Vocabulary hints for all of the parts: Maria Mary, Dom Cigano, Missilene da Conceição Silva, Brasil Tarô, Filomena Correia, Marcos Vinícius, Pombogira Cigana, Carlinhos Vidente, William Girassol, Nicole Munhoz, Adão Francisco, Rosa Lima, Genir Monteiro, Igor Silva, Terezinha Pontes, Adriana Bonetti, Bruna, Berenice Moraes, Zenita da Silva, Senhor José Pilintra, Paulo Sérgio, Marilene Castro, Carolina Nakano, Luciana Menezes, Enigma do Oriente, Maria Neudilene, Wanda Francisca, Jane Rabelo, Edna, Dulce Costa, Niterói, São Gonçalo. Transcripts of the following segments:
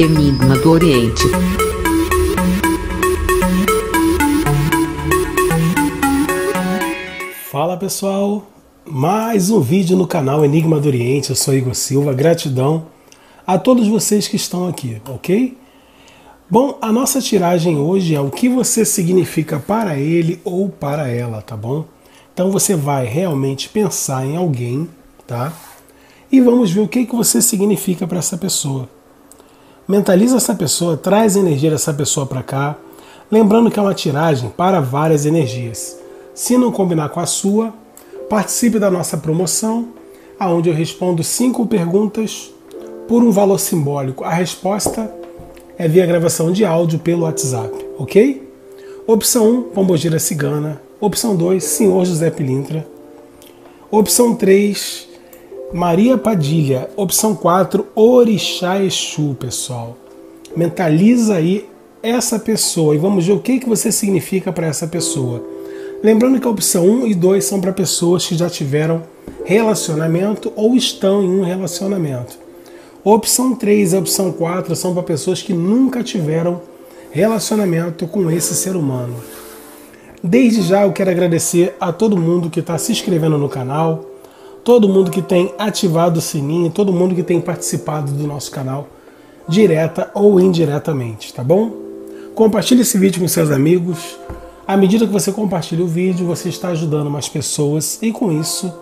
Enigma do Oriente. Fala pessoal, mais um vídeo no canal Enigma do Oriente. Eu sou Igor Silva, gratidão a todos vocês que estão aqui, ok? Bom, a nossa tiragem hoje é o que você significa para ele ou para ela, tá bom? Então você vai realmente pensar em alguém, tá? E vamos ver o que você significa para essa pessoa. Mentaliza essa pessoa, traz a energia dessa pessoa para cá. Lembrando que é uma tiragem para várias energias. Se não combinar com a sua, participe da nossa promoção, onde eu respondo 5 perguntas por um valor simbólico. A resposta é via gravação de áudio pelo WhatsApp, ok? Opção 1, Pombogira Cigana. Opção 2, Senhor José Pilintra. Opção 3, Maria Padilha. Opção 4, Orixá Exu, pessoal. Mentaliza aí essa pessoa e vamos ver o que você significa para essa pessoa. Lembrando que a opção 1 e 2 são para pessoas que já tiveram relacionamento ou estão em um relacionamento. Opção 3 e a opção 4 são para pessoas que nunca tiveram relacionamento com esse ser humano. Desde já eu quero agradecer a todo mundo que está se inscrevendo no canal, todo mundo que tem ativado o sininho, todo mundo que tem participado do nosso canal, direta ou indiretamente, tá bom? Compartilhe esse vídeo com seus amigos. À medida que você compartilha o vídeo, você está ajudando mais pessoas e com isso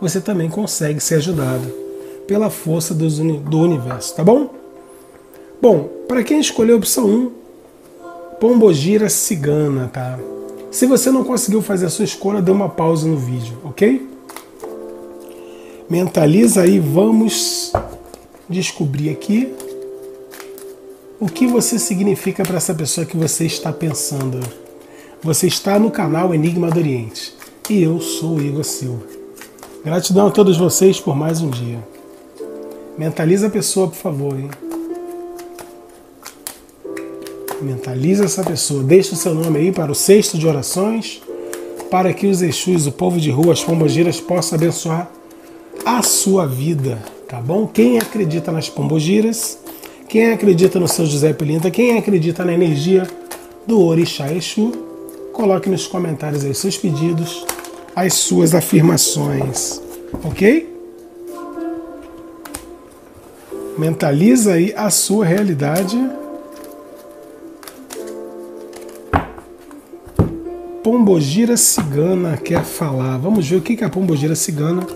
você também consegue ser ajudado pela força do universo, tá bom? Bom, para quem escolheu a opção 1, Pombogira Cigana, tá? Se você não conseguiu fazer a sua escolha, dê uma pausa no vídeo, ok? Mentaliza aí, vamos descobrir aqui o que você significa para essa pessoa que você está pensando. Você está no canal Enigma do Oriente e eu sou o Igor Silva. Gratidão a todos vocês por mais um dia. Mentaliza a pessoa, por favor, hein? Mentaliza essa pessoa. Deixa o seu nome aí para o cesto de orações, para que os Exus, o povo de rua, as pombogiras possam abençoar a sua vida, tá bom? Quem acredita nas pombogiras, quem acredita no seu José Pilintra, quem acredita na energia do Orixá Exu, coloque nos comentários aí seus pedidos, as suas afirmações, ok? Mentaliza aí a sua realidade. Pombogira Cigana quer falar. Vamos ver o que a Pombogira Cigana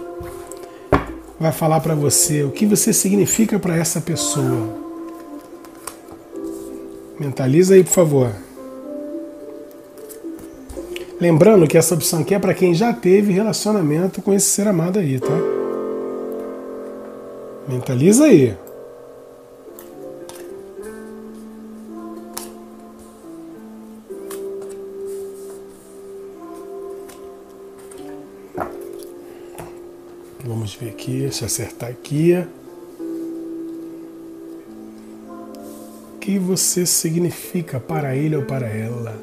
vai falar para você, o que você significa para essa pessoa. Mentaliza aí, por favor. Lembrando que essa opção aqui é para quem já teve relacionamento com esse ser amado aí, tá? Mentaliza aí. Vamos ver aqui, deixa eu acertar aqui. O que você significa para ele ou para ela?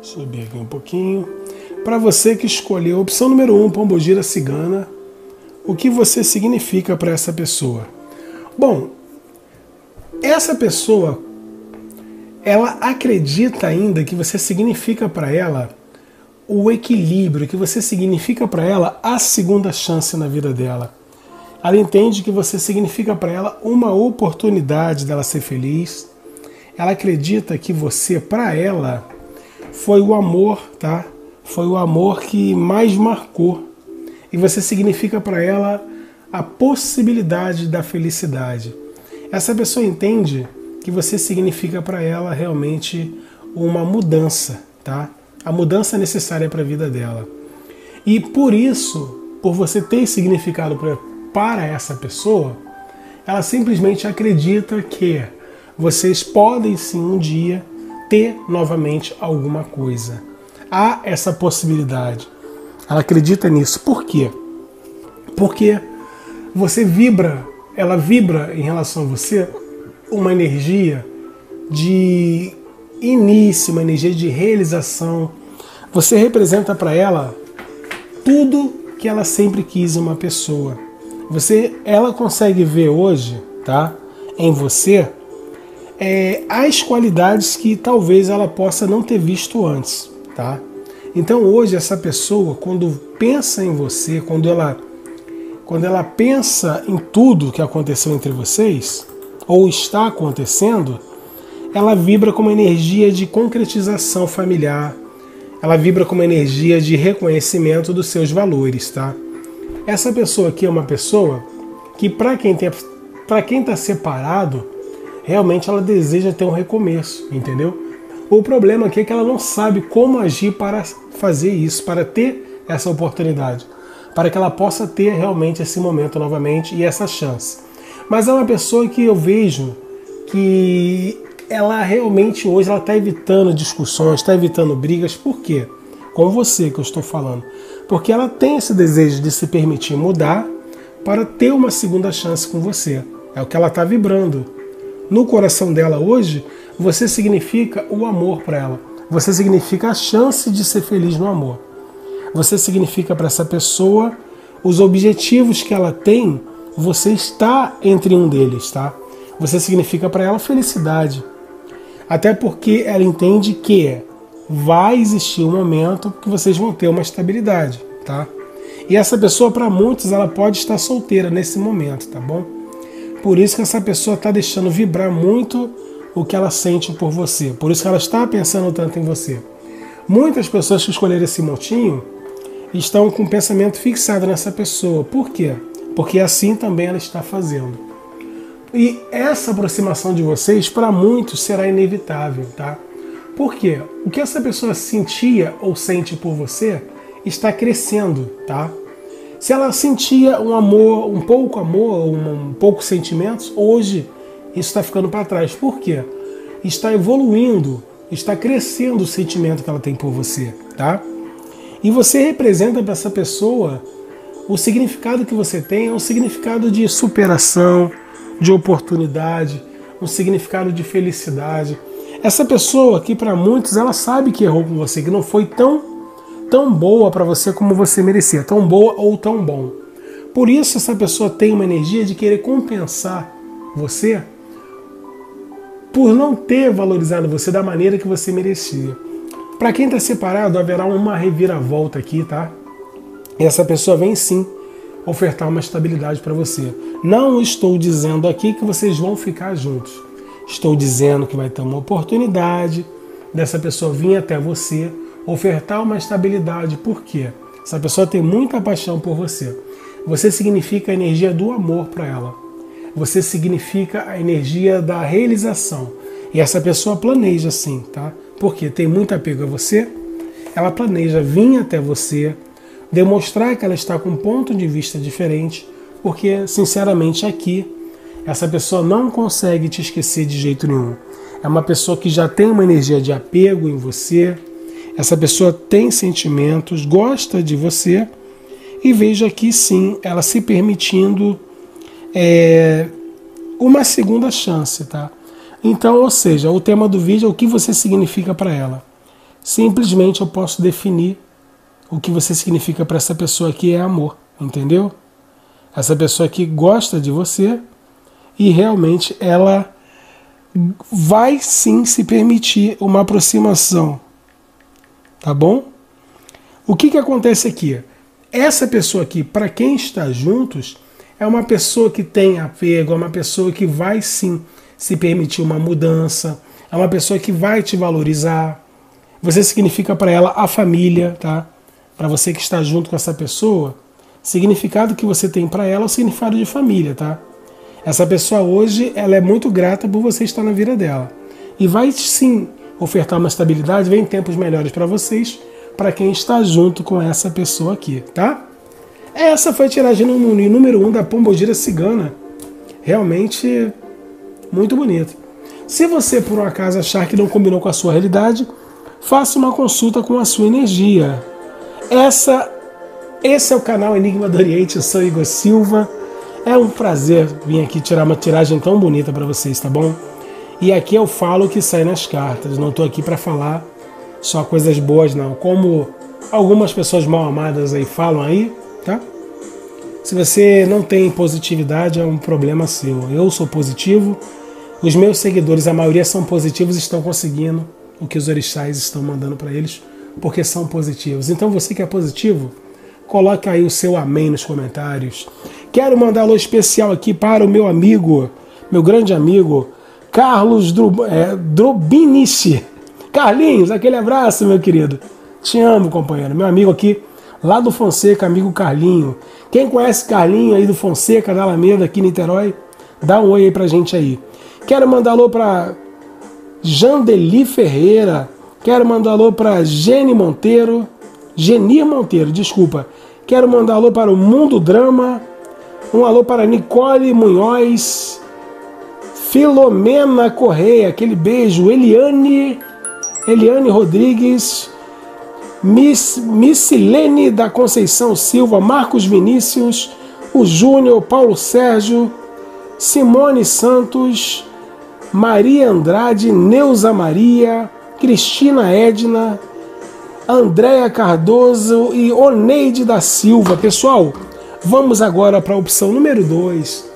Subir aqui um pouquinho. Para você que escolheu a opção número 1, Pombogira Cigana, o que você significa para essa pessoa? Bom, essa pessoa, ela acredita ainda que você significa para ela o equilíbrio, que você significa para ela a segunda chance na vida dela. Ela entende que você significa para ela uma oportunidade dela ser feliz. Ela acredita que você, para ela, foi o amor, tá? Foi o amor que mais marcou. E você significa para ela a possibilidade da felicidade. Essa pessoa entende que você significa para ela realmente uma mudança, tá? A mudança necessária para a vida dela. E por isso, por você ter significado para essa pessoa, ela simplesmente acredita que vocês podem sim um dia ter novamente alguma coisa. Há essa possibilidade. Ela acredita nisso. Por quê? Porque você vibra, ela vibra em relação a você uma energia de início, uma energia de realização. Você representa para ela tudo que ela sempre quis em uma pessoa. Ela consegue ver hoje, tá? em você as qualidades que talvez ela possa não ter visto antes, tá? Então hoje essa pessoa, quando pensa em você, quando ela pensa em tudo que aconteceu entre vocês, ou está acontecendo, ela vibra com uma energia de concretização familiar, ela vibra com uma energia de reconhecimento dos seus valores, tá? Essa pessoa aqui é uma pessoa que, para quem está separado, realmente ela deseja ter um recomeço, entendeu? O problema aqui é que ela não sabe como agir para fazer isso, para ter essa oportunidade, para que ela possa ter realmente esse momento novamente e essa chance. Mas é uma pessoa que eu vejo que ela realmente hoje está evitando discussões, está evitando brigas. Por quê? Com você que eu estou falando. Porque ela tem esse desejo de se permitir mudar para ter uma segunda chance com você. É o que ela está vibrando. No coração dela hoje, você significa o amor para ela. Você significa a chance de ser feliz no amor. Você significa para essa pessoa os objetivos que ela tem, você está entre um deles, tá? Você significa para ela felicidade. Até porque ela entende que vai existir um momento que vocês vão ter uma estabilidade, tá? E essa pessoa, para muitos, ela pode estar solteira nesse momento, tá bom? Por isso que essa pessoa está deixando vibrar muito o que ela sente por você. Por isso que ela está pensando tanto em você. Muitas pessoas que escolheram esse montinho estão com o pensamento fixado nessa pessoa. Por quê? Porque assim também ela está fazendo. E essa aproximação de vocês, para muitos, será inevitável, tá? Por quê? O que essa pessoa sentia ou sente por você está crescendo, tá? Se ela sentia um amor, um pouco sentimentos, hoje isso está ficando para trás. Por quê? Está evoluindo, está crescendo o sentimento que ela tem por você, tá? E você representa para essa pessoa o significado que você tem, é um significado de superação, de oportunidade, um significado de felicidade. Essa pessoa aqui, para muitos, ela sabe que errou com você, que não foi tão boa para você como você merecia, tão boa ou tão bom. Por isso essa pessoa tem uma energia de querer compensar você por não ter valorizado você da maneira que você merecia. Para quem está separado, haverá uma reviravolta aqui, tá? E essa pessoa vem sim ofertar uma estabilidade para você. Não estou dizendo aqui que vocês vão ficar juntos. Estou dizendo que vai ter uma oportunidade dessa pessoa vir até você, ofertar uma estabilidade. Por quê? Essa pessoa tem muita paixão por você. Você significa a energia do amor para ela. Você significa a energia da realização. E essa pessoa planeja sim, tá? Porque tem muito apego a você, ela planeja vir até você, demonstrar que ela está com um ponto de vista diferente, porque, sinceramente, aqui, essa pessoa não consegue te esquecer de jeito nenhum. É uma pessoa que já tem uma energia de apego em você, essa pessoa tem sentimentos, gosta de você, e vejo aqui, sim, ela se permitindo uma segunda chance, tá? Então, ou seja, o tema do vídeo é o que você significa para ela. Simplesmente eu posso definir o que você significa para essa pessoa aqui é amor, entendeu? Essa pessoa aqui gosta de você e realmente ela vai sim se permitir uma aproximação, tá bom? O que acontece aqui? Essa pessoa aqui, para quem está juntos, é uma pessoa que tem apego, é uma pessoa que vai sim se permitir uma mudança, é uma pessoa que vai te valorizar. Você significa para ela a família, tá? Para você que está junto com essa pessoa, significado que você tem para ela é o significado de família, tá? Essa pessoa hoje, ela é muito grata por você estar na vida dela. E vai sim ofertar uma estabilidade, vem tempos melhores para vocês, para quem está junto com essa pessoa aqui, tá? Essa foi a tiragem número 1 da Pombogira Cigana. Realmente muito bonita. Se você por um acaso achar que não combinou com a sua realidade, faça uma consulta com a sua energia. Esse é o canal Enigma do Oriente, eu sou Igor Silva. É um prazer vir aqui tirar uma tiragem tão bonita para vocês, tá bom? E aqui eu falo o que sai nas cartas, não estou aqui para falar só coisas boas não, como algumas pessoas mal amadas aí falam aí, tá? Se você não tem positividade, é um problema seu. Eu sou positivo, os meus seguidores, a maioria são positivos, estão conseguindo o que os orixás estão mandando para eles, porque são positivos. Então você que é positivo, coloca aí o seu amém nos comentários. Quero mandar um alô especial aqui para o meu amigo, meu grande amigo, Carlos Drobinici. Carlinhos, aquele abraço, meu querido. Te amo, companheiro. Meu amigo aqui, lá do Fonseca, amigo Carlinho. Quem conhece Carlinho aí do Fonseca, da Alameda, aqui em Niterói, dá um oi aí pra gente aí. Quero mandar alô para Jeane Deli Ferreira. Quero mandar alô para Genir Monteiro. Quero mandar alô para o Mundo Drama. Um alô para Nicole Munhoz. Filomena Correia, aquele beijo. Eliane Rodrigues. Missilene da Conceição Silva. Marcos Vinícius. O Júnior, Paulo Sérgio. Simone Santos. Maria Andrade, Neusa Maria, Cristina Edna, Andreia Cardoso e Oneide da Silva. Pessoal, vamos agora para a opção número 2.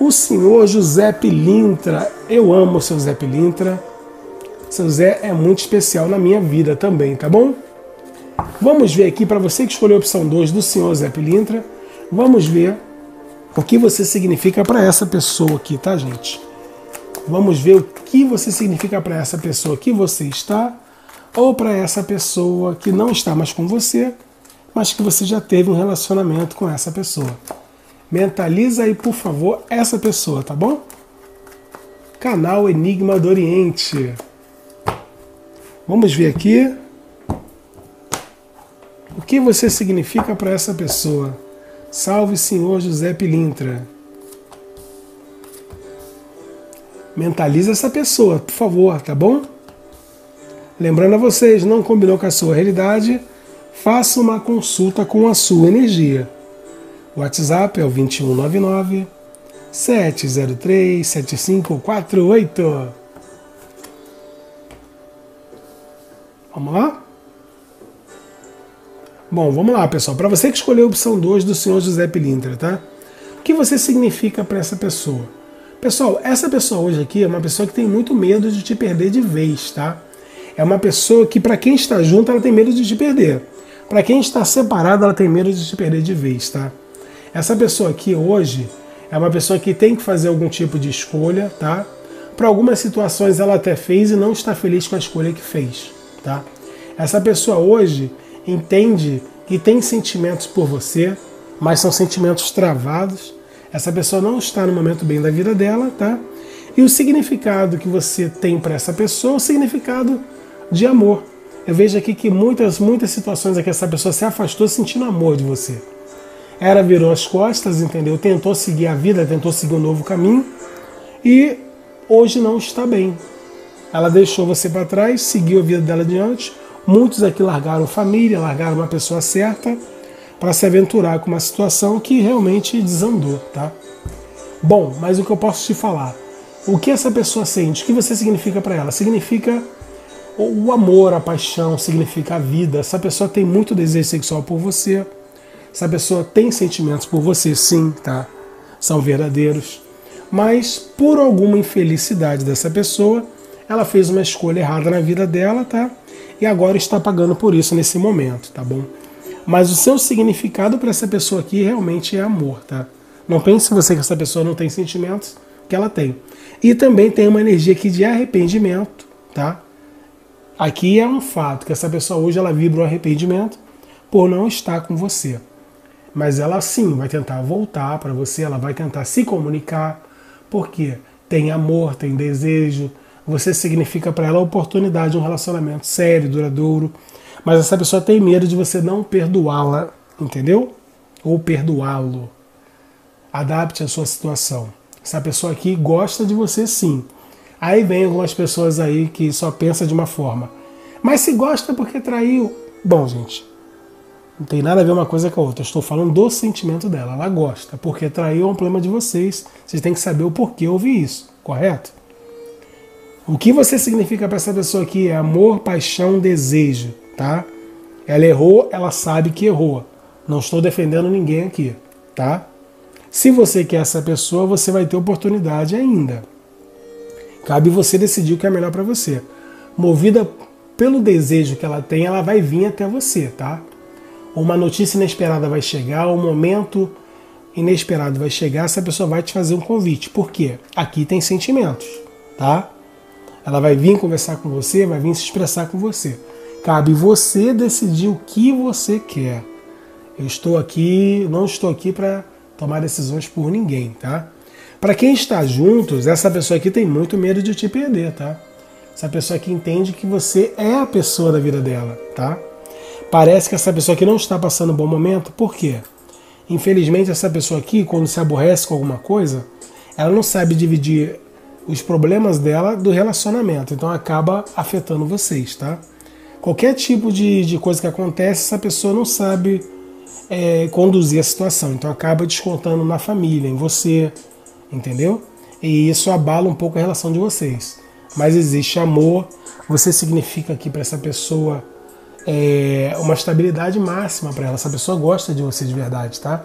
O senhor José Pilintra. Eu amo o seu Zé Pilintra. Seu Zé é muito especial na minha vida também, tá bom? Vamos ver aqui, para você que escolheu a opção 2 do senhor Zé Pilintra, vamos ver o que você significa para essa pessoa aqui, tá, gente? Vamos ver o que você significa para essa pessoa que você está, ou para essa pessoa que não está mais com você, mas que você já teve um relacionamento com essa pessoa. Mentaliza aí, por favor, essa pessoa, tá bom? Canal Enigma do Oriente. Vamos ver aqui o que você significa para essa pessoa. Salve, senhor José Pilintra. Mentaliza essa pessoa, por favor, tá bom? Lembrando a vocês, não combinou com a sua realidade? Faça uma consulta com a sua energia. O WhatsApp é o 2199-703-7548. Vamos lá? Bom, vamos lá, pessoal. Para você que escolheu a opção 2 do senhor José Pilintra, tá? O que você significa para essa pessoa? Pessoal, essa pessoa hoje aqui é uma pessoa que tem muito medo de te perder de vez, tá? É uma pessoa que, para quem está junto, ela tem medo de te perder. Para quem está separado, ela tem medo de te perder de vez, tá? Essa pessoa aqui hoje é uma pessoa que tem que fazer algum tipo de escolha, tá? Para algumas situações ela até fez e não está feliz com a escolha que fez, tá? Essa pessoa hoje entende que tem sentimentos por você, mas são sentimentos travados. Essa pessoa não está no momento bem da vida dela, tá? E o significado que você tem para essa pessoa é o significado de amor. Eu vejo aqui que muitas situações é que essa pessoa se afastou sentindo amor de você. Ela virou as costas, entendeu? Tentou seguir a vida, tentou seguir um novo caminho e hoje não está bem. Ela deixou você para trás, seguiu a vida dela adiante. Muitos aqui largaram família, largaram uma pessoa certa para se aventurar com uma situação que realmente desandou, tá? Bom, mas o que eu posso te falar? O que essa pessoa sente? O que você significa para ela? Significa o amor, a paixão, significa a vida. Essa pessoa tem muito desejo sexual por você. Essa pessoa tem sentimentos por você, sim, tá? São verdadeiros. Mas por alguma infelicidade dessa pessoa, ela fez uma escolha errada na vida dela, tá? E agora está pagando por isso nesse momento, tá bom? Mas o seu significado para essa pessoa aqui realmente é amor, tá? Não pense você que essa pessoa não tem sentimentos, que ela tem. E também tem uma energia aqui de arrependimento, tá? Aqui é um fato que essa pessoa hoje ela vibra o arrependimento por não estar com você. Mas ela sim vai tentar voltar para você, ela vai tentar se comunicar, porque tem amor, tem desejo. Você significa para ela a oportunidade, um relacionamento sério, duradouro. Mas essa pessoa tem medo de você não perdoá-la, entendeu? Ou perdoá-lo. Adapte a sua situação. Essa pessoa aqui gosta de você, sim. Aí vem algumas pessoas aí que só pensam de uma forma. Mas se gosta porque traiu... Bom, gente, não tem nada a ver uma coisa com a outra. Eu estou falando do sentimento dela. Ela gosta porque traiu, é um problema de vocês. Vocês têm que saber o porquê ouvir isso, correto? O que você significa para essa pessoa aqui é amor, paixão, desejo. Tá? Ela errou, ela sabe que errou. Não estou defendendo ninguém aqui, tá? Se você quer essa pessoa, você vai ter oportunidade ainda. Cabe você decidir o que é melhor para você. Movida pelo desejo que ela tem, ela vai vir até você, tá? Uma notícia inesperada vai chegar, um momento inesperado vai chegar, essa pessoa vai te fazer um convite. Por quê? Aqui tem sentimentos, tá? Ela vai vir conversar com você, vai vir se expressar com você. Cabe você decidir o que você quer. Eu estou aqui, não estou aqui para tomar decisões por ninguém, tá? Para quem está juntos, essa pessoa aqui tem muito medo de te perder, tá? Essa pessoa aqui entende que você é a pessoa da vida dela, tá? Parece que essa pessoa aqui não está passando um bom momento, por quê? Infelizmente, essa pessoa aqui, quando se aborrece com alguma coisa, ela não sabe dividir os problemas dela do relacionamento, então acaba afetando vocês, tá? Qualquer tipo de coisa que acontece, essa pessoa não sabe conduzir a situação, então acaba descontando na família, em você, entendeu? E isso abala um pouco a relação de vocês. Mas existe amor, você significa aqui para essa pessoa uma estabilidade máxima para ela, essa pessoa gosta de você de verdade, tá?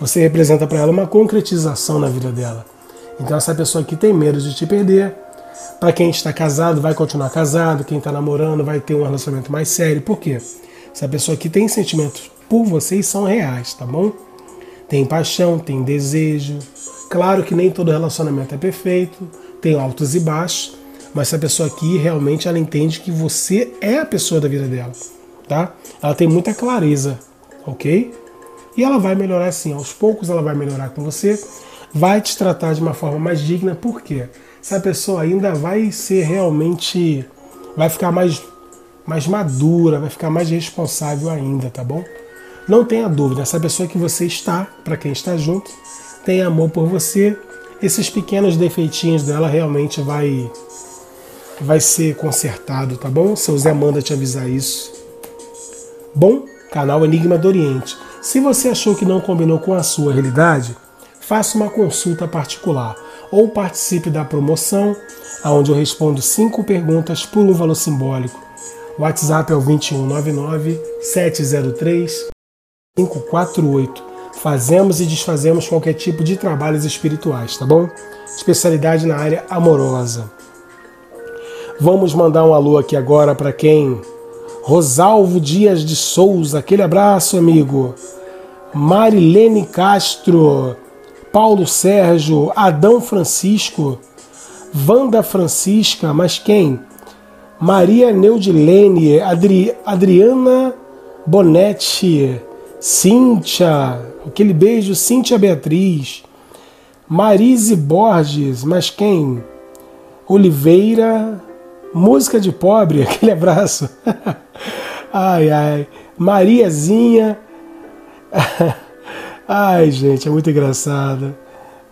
Você representa para ela uma concretização na vida dela. Então essa pessoa aqui tem medo de te perder. Para quem está casado, vai continuar casado. Quem está namorando, vai ter um relacionamento mais sério. Por quê? Essa pessoa aqui tem sentimentos por vocês, são reais, tá bom? Tem paixão, tem desejo. Claro que nem todo relacionamento é perfeito. Tem altos e baixos. Mas essa pessoa aqui, realmente, ela entende que você é a pessoa da vida dela, tá? Ela tem muita clareza, ok? E ela vai melhorar assim. Aos poucos ela vai melhorar com você. Vai te tratar de uma forma mais digna. Por quê? Essa pessoa ainda vai ser realmente... vai ficar mais madura, vai ficar mais responsável ainda, tá bom? Não tenha dúvida, essa pessoa que você está, para quem está junto, tem amor por você. Esses pequenos defeitinhos dela realmente vai ser consertado, tá bom? Seu Zé manda te avisar isso. Bom, canal Enigma do Oriente. Se você achou que não combinou com a sua realidade, faça uma consulta particular ou participe da promoção, onde eu respondo 5 perguntas por um valor simbólico. O WhatsApp é o 2199-703-548. Fazemos e desfazemos qualquer tipo de trabalhos espirituais, tá bom? Especialidade na área amorosa. Vamos mandar um alô aqui agora para quem? Rosalvo Dias de Souza, aquele abraço, amigo. Marilene Castro, Paulo Sérgio, Adão Francisco, Wanda Francisca, mas quem? Maria Neudilene, Adriana Bonetti, Cíntia, aquele beijo, Cíntia Beatriz, Marise Borges, mas quem? Oliveira, música de pobre, aquele abraço. Ai, ai, Mariazinha. Ai, gente, é muito engraçado.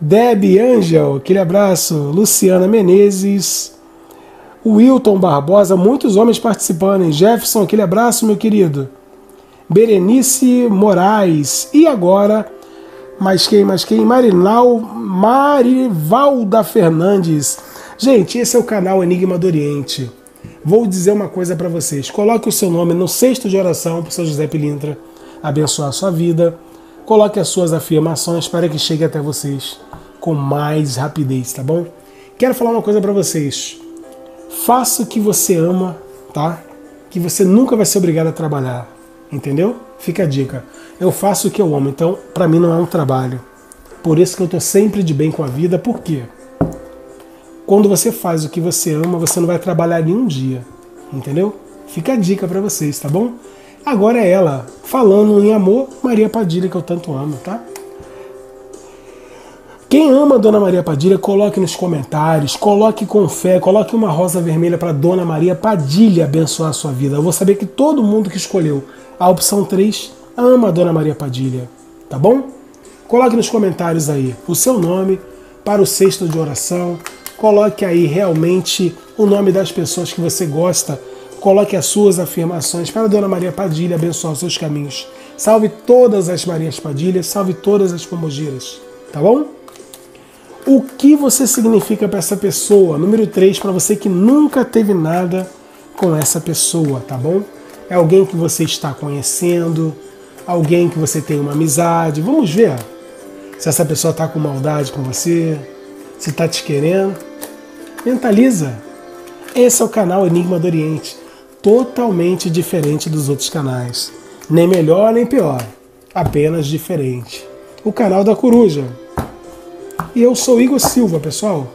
Deb Angel, aquele abraço. Luciana Menezes, Wilton Barbosa, muitos homens participando, hein? Jefferson, aquele abraço, meu querido. Berenice Moraes. E agora, mais quem? Marivalda Fernandes. Gente, esse é o canal Enigma do Oriente. Vou dizer uma coisa para vocês. Coloque o seu nome no cesto de oração para o Senhor José Pilintra abençoar a sua vida. Coloque as suas afirmações para que chegue até vocês com mais rapidez, tá bom? Quero falar uma coisa para vocês. Faça o que você ama, tá? Que você nunca vai ser obrigado a trabalhar. Entendeu? Fica a dica. Eu faço o que eu amo, então pra mim não é um trabalho. Por isso que eu tô sempre de bem com a vida. Por quê? Quando você faz o que você ama, você não vai trabalhar nenhum dia. Entendeu? Fica a dica pra vocês, tá bom? Agora é ela, falando em amor, Maria Padilha, que eu tanto amo, tá? Quem ama a Dona Maria Padilha, coloque nos comentários, coloque com fé, coloque uma rosa vermelha pra Dona Maria Padilha abençoar a sua vida. Eu vou saber que todo mundo que escolheu a opção 3 ama a Dona Maria Padilha, tá bom? Coloque nos comentários aí o seu nome para o cesto de oração, coloque aí realmente o nome das pessoas que você gosta, coloque as suas afirmações para a Dona Maria Padilha abençoar os seus caminhos. Salve todas as Marias Padilhas, salve todas as Pombogiras, tá bom? O que você significa para essa pessoa? Número 3, para você que nunca teve nada com essa pessoa, tá bom? É alguém que você está conhecendo, alguém que você tem uma amizade. Vamos ver se essa pessoa está com maldade com você, se está te querendo. Mentaliza. Esse é o canal Enigma do Oriente, totalmente diferente dos outros canais. Nem melhor, nem pior, apenas diferente. O canal da Coruja. E eu sou Igor Silva, pessoal.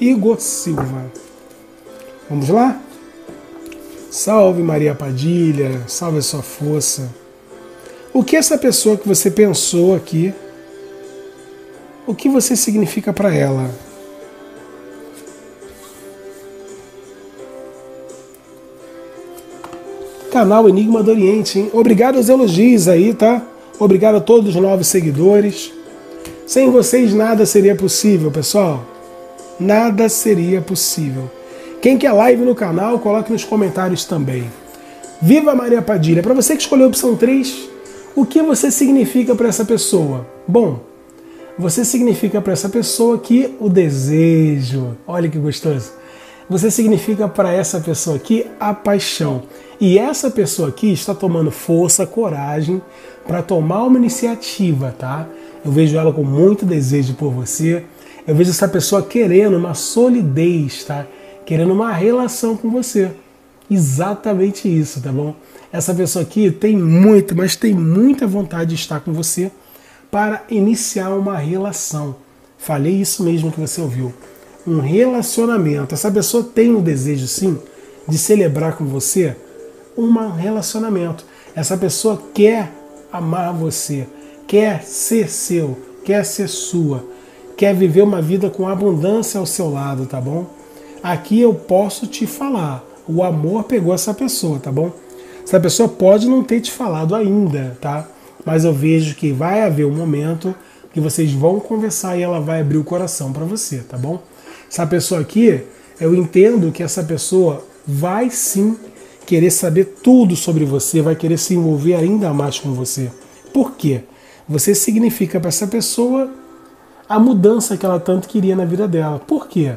Igor Silva. Vamos lá? Salve Maria Padilha, salve a sua força. O que essa pessoa que você pensou aqui, o que você significa para ela? Canal Enigma do Oriente, hein? Obrigado aos elogios aí, tá? Obrigado a todos os novos seguidores. Sem vocês nada seria possível, pessoal. Nada seria possível. Quem quer live no canal, coloque nos comentários também. Viva Maria Padilha! Para você que escolheu a opção 3, o que você significa para essa pessoa? Bom, você significa para essa pessoa aqui o desejo. Olha que gostoso. Você significa para essa pessoa aqui a paixão. E essa pessoa aqui está tomando força, coragem para tomar uma iniciativa, tá? Eu vejo ela com muito desejo por você. Eu vejo essa pessoa querendo uma solidez, tá? Querendo uma relação com você. Exatamente isso, tá bom? Essa pessoa aqui tem muito, mas tem muita vontade de estar com você para iniciar uma relação. Falei isso mesmo que você ouviu. Um relacionamento. Essa pessoa tem o desejo, sim, de celebrar com você um relacionamento. Essa pessoa quer amar você, quer ser seu, quer ser sua, quer viver uma vida com abundância ao seu lado, tá bom? Aqui eu posso te falar, o amor pegou essa pessoa, tá bom? Essa pessoa pode não ter te falado ainda, tá? Mas eu vejo que vai haver um momento que vocês vão conversar e ela vai abrir o coração para você, tá bom? Essa pessoa aqui, eu entendo que essa pessoa vai sim querer saber tudo sobre você, vai querer se envolver ainda mais com você. Por quê? Você significa para essa pessoa a mudança que ela tanto queria na vida dela. Por quê?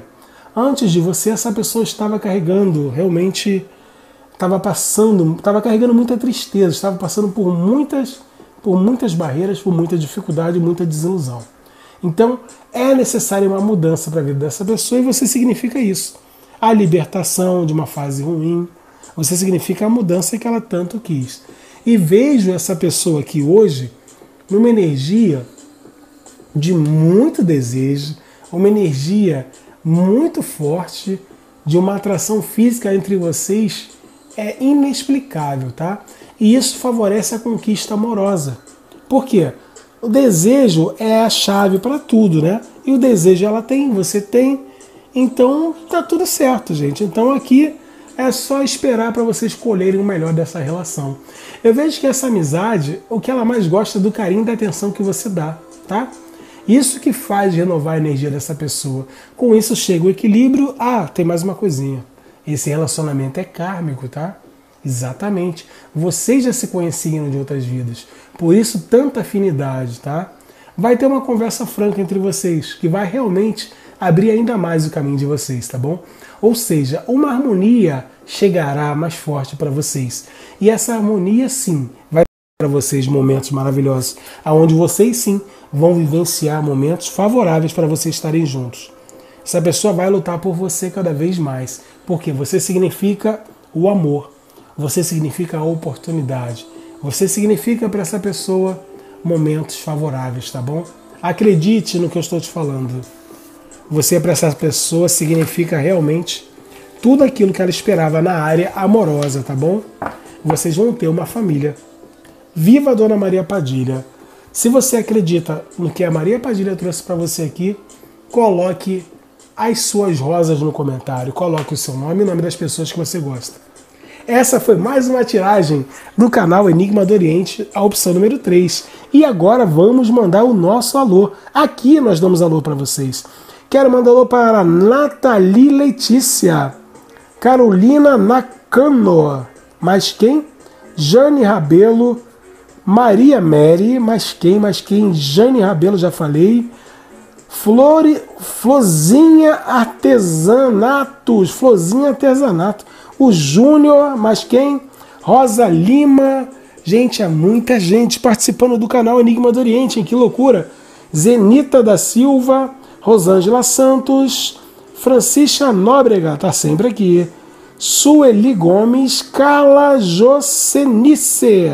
Antes de você, essa pessoa estava carregando, realmente estava carregando muita tristeza, estava passando por muitas barreiras, por muita dificuldade, muita desilusão. Então, é necessária uma mudança para a vida dessa pessoa e você significa isso. A libertação de uma fase ruim, você significa a mudança que ela tanto quis. E vejo essa pessoa aqui hoje numa energia de muito desejo, uma energia muito forte, de uma atração física entre vocês é inexplicável, tá? E isso favorece a conquista amorosa. Por quê? O desejo é a chave para tudo, né? E o desejo ela tem, você tem, então tá tudo certo, gente. Então aqui é só esperar para vocês colherem o melhor dessa relação. Eu vejo que essa amizade, o que ela mais gosta é do carinho e da atenção que você dá, tá? Isso que faz renovar a energia dessa pessoa. Com isso chega o equilíbrio. Ah, tem mais uma coisinha. Esse relacionamento é kármico, tá? Exatamente. Vocês já se conheciam de outras vidas. Por isso, tanta afinidade, tá? Vai ter uma conversa franca entre vocês, que vai realmente abrir ainda mais o caminho de vocês, tá bom? Ou seja, uma harmonia chegará mais forte para vocês. E essa harmonia, sim, vai para vocês momentos maravilhosos, aonde vocês, sim, vão vivenciar momentos favoráveis para vocês estarem juntos. Essa pessoa vai lutar por você cada vez mais, porque você significa o amor. Você significa a oportunidade. Você significa para essa pessoa momentos favoráveis, tá bom? Acredite no que eu estou te falando. Você para essa pessoa significa realmente tudo aquilo que ela esperava na área amorosa, tá bom? Vocês vão ter uma família. Viva a Dona Maria Padilha! Se você acredita no que a Maria Padilha trouxe para você aqui, coloque as suas rosas no comentário. Coloque o seu nome e o nome das pessoas que você gosta. Essa foi mais uma tiragem do canal Enigma do Oriente, a opção número 3. E agora vamos mandar o nosso alô. Aqui nós damos alô para vocês. Quero mandar alô para Nathalie Letícia, Carolina Nakano, mais quem? Jane Rabelo, Maria Mary, mais quem? Jane Rabelo, já falei. Flozinha Artesanatos, Flozinha Artesanato. O Júnior, mas quem? Rosa Lima. Gente, é muita gente participando do canal Enigma do Oriente, hein? Que loucura. Zenita da Silva, Rosângela Santos, Francisca Nóbrega, está sempre aqui, Sueli Gomes, Carla Jocenice,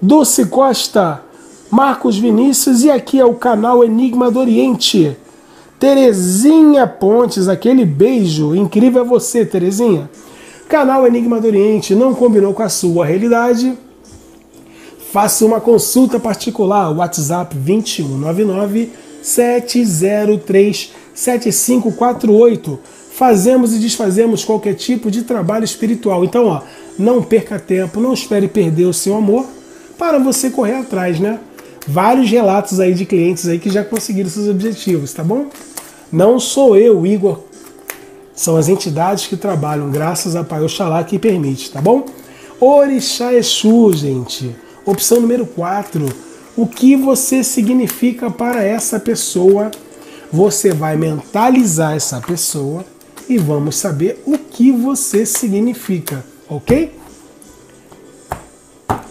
Dulce Costa, Marcos Vinícius, e aqui é o canal Enigma do Oriente. Terezinha Pontes, aquele beijo, incrível é você, Terezinha. Canal Enigma do Oriente não combinou com a sua realidade? Faça uma consulta particular, WhatsApp 21 99 703 7548. Fazemos e desfazemos qualquer tipo de trabalho espiritual. Então, ó, não perca tempo, não espere perder o seu amor para você correr atrás, né? Vários relatos aí de clientes aí que já conseguiram seus objetivos, tá bom? Não sou eu, Igor. São as entidades que trabalham, graças a Pai Oxalá que permite, tá bom? Orixá Exu, gente. Opção número 4. O que você significa para essa pessoa? Você vai mentalizar essa pessoa e vamos saber o que você significa, ok?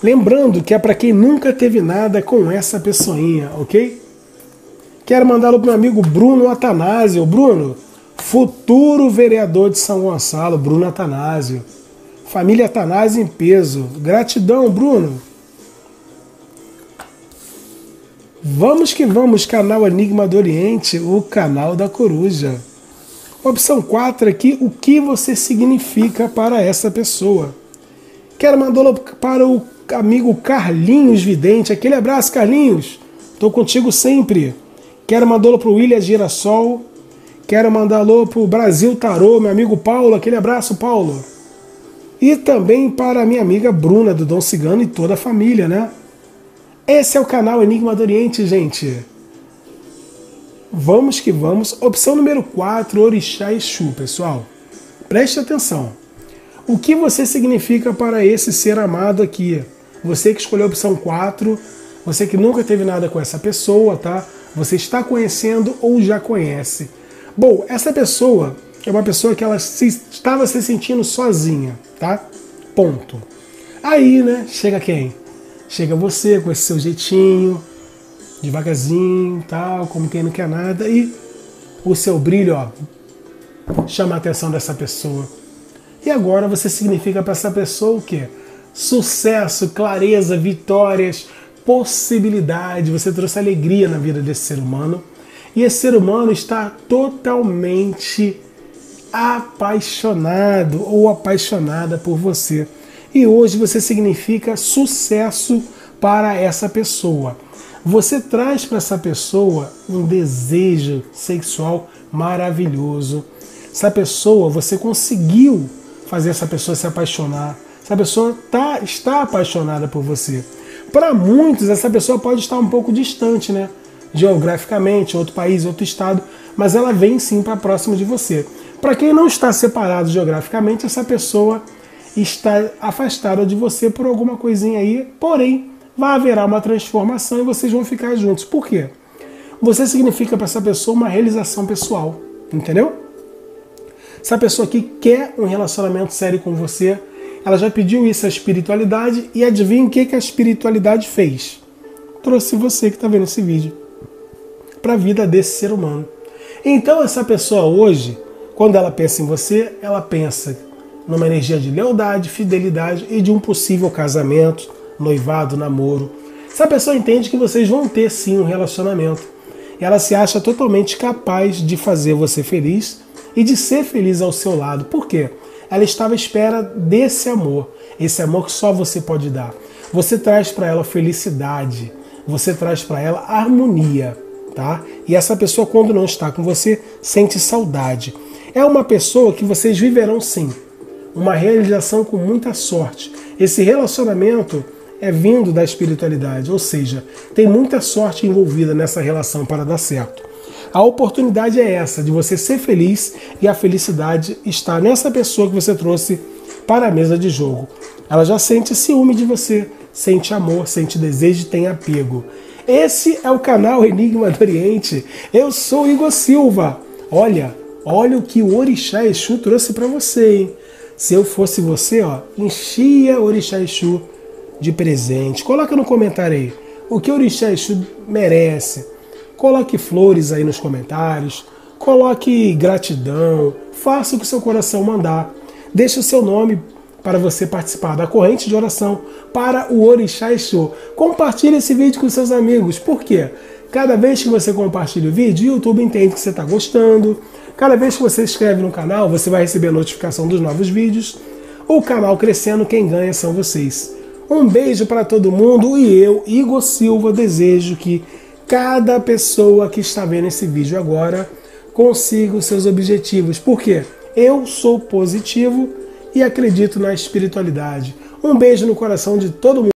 Lembrando que é para quem nunca teve nada com essa pessoinha, ok? Quero mandá-lo para o meu amigo Bruno Atanásio. Bruno, futuro vereador de São Gonçalo, Bruno Atanásio. Família Atanásio em peso. Gratidão, Bruno. Vamos que vamos, canal Enigma do Oriente, o canal da coruja. Opção 4 aqui, o que você significa para essa pessoa? Quero mandá-lo para o amigo Carlinhos Vidente. Aquele abraço, Carlinhos. Tô contigo sempre. Quero mandá-lo para o William Girassol. Quero mandá-lo para o Brasil Tarô, meu amigo Paulo. Aquele abraço, Paulo. E também para a minha amiga Bruna, do Dom Cigano, e toda a família, né? Esse é o canal Enigma do Oriente, gente. Vamos que vamos. Opção número 4, Orixá Exu, pessoal. Preste atenção. O que você significa para esse ser amado aqui? Você que escolheu a opção 4, você que nunca teve nada com essa pessoa, tá? Você está conhecendo ou já conhece. Bom, essa pessoa é uma pessoa que ela estava se sentindo sozinha, tá? Ponto. Aí, né, chega quem? Chega você com esse seu jeitinho, devagarzinho, tal, como quem não quer nada, e o seu brilho, ó, chama a atenção dessa pessoa. E agora você significa para essa pessoa o quê? Sucesso, clareza, vitórias, possibilidade. Você trouxe alegria na vida desse ser humano. E esse ser humano está totalmente apaixonado ou apaixonada por você. E hoje você significa sucesso para essa pessoa. Você traz para essa pessoa um desejo sexual maravilhoso. Essa pessoa, você conseguiu fazer essa pessoa se apaixonar. Essa pessoa está apaixonada por você. Para muitos, essa pessoa pode estar um pouco distante, né? Geograficamente, outro país, outro estado, mas ela vem sim para próximo de você. Para quem não está separado geograficamente, essa pessoa está afastada de você por alguma coisinha aí, porém, vai haverá uma transformação e vocês vão ficar juntos. Por quê? Você significa para essa pessoa uma realização pessoal, entendeu? Essa pessoa que quer um relacionamento sério com você, ela já pediu isso à espiritualidade e adivinha o que a espiritualidade fez? Trouxe você que está vendo esse vídeo para a vida desse ser humano. Então essa pessoa hoje, quando ela pensa em você, ela pensa numa energia de lealdade, fidelidade e de um possível casamento, noivado, namoro. Essa pessoa entende que vocês vão ter sim um relacionamento. Ela se acha totalmente capaz de fazer você feliz e de ser feliz ao seu lado. Por quê? Ela estava à espera desse amor, esse amor que só você pode dar. Você traz para ela felicidade, você traz para ela harmonia, tá? E essa pessoa, quando não está com você, sente saudade. É uma pessoa que vocês viverão sim uma realização com muita sorte. Esse relacionamento é vindo da espiritualidade, ou seja, tem muita sorte envolvida nessa relação para dar certo. A oportunidade é essa, de você ser feliz, e a felicidade está nessa pessoa que você trouxe para a mesa de jogo. Ela já sente ciúme de você, sente amor, sente desejo e tem apego. Esse é o canal Enigma do Oriente. Eu sou Igor Silva. Olha o que o Orixá Exu trouxe para você, hein? Se eu fosse você, ó, enchia o Orixá Exu de presente. Coloca no comentário aí o que o Orixá Exu merece, Coloque flores aí nos comentários, coloque gratidão, faça o que seu coração mandar. Deixe o seu nome para você participar da corrente de oração para o Orixá Exu. Compartilhe esse vídeo com seus amigos, por quê? Cada vez que você compartilha o vídeo, o YouTube entende que você está gostando. Cada vez que você se inscreve no canal, você vai receber notificação dos novos vídeos. O canal crescendo, quem ganha são vocês. Um beijo para todo mundo e eu, Igor Silva, desejo que cada pessoa que está vendo esse vídeo agora consiga os seus objetivos. Por quê? Eu sou positivo e acredito na espiritualidade. Um beijo no coração de todo mundo.